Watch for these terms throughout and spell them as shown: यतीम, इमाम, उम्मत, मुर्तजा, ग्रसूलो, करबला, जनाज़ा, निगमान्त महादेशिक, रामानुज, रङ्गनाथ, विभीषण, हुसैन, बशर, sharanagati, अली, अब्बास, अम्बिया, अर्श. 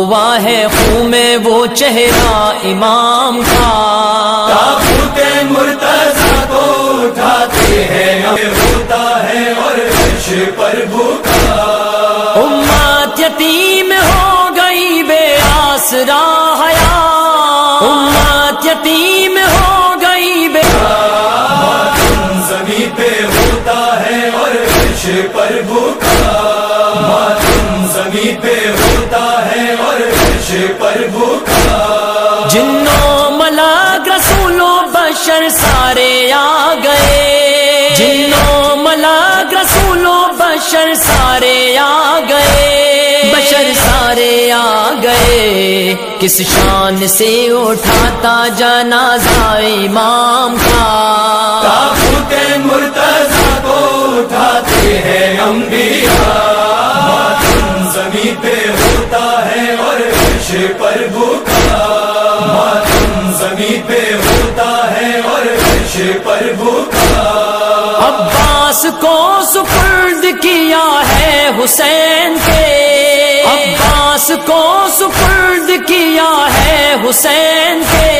हुआ है खूं में वो चेहरा इमाम का। ताबूते मुर्तजा को उठाते हैं, होता है और अर्श पर भूखा। उम्मत यतीम हो गई बेआसरा हया, उम्मत यतीम हो गई बेआसरा। ज़मीं पे होता है और अर्श पर भूखा। ज़मीं पे होता है और अर्श पर भूखा। जिन्नो मला ग्रसूलो बशर सारे आ गए, जिन्नो मला ग्रसूलो बशर सारे आ गए, बशर सारे आ गए। किस शान से उठाता जनाज़ा इमाम का। ताबूते मुर्तजा को उठाते हैं अम्बिया। अब्बास को सुपुर्द किया है हुसैन के, अब्बास को सुपुर्द किया है हुसैन के,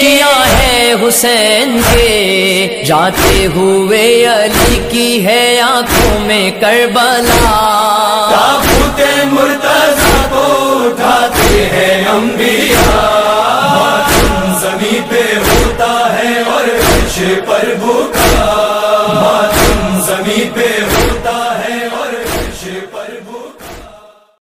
किया है हुसैन के। जाते हुए अली की है आंखों में करबला। ताबूते मुर्तजा